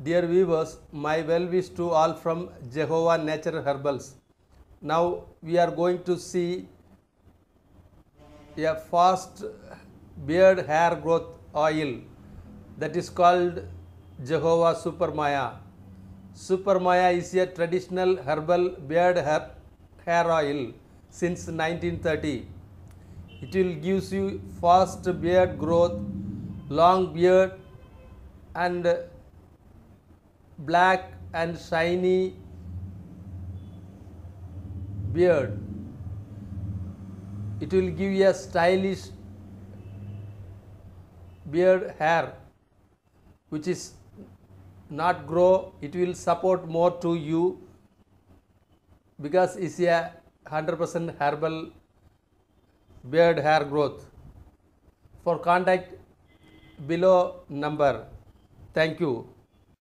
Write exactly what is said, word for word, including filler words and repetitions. Dear viewers, my well wish to all from Jehovah Nature Herbals. Now we are going to see a fast beard hair growth oil that is called Jehovah Super Maya. Super Maya is a traditional herbal beard hair, hair oil since nineteen thirty. It will give you fast beard growth, long beard and black and shiny beard. It will give you a stylish beard hair which is not grow. It will support more to you because it's a one hundred percent herbal beard hair growth. For contact below number. Thank you.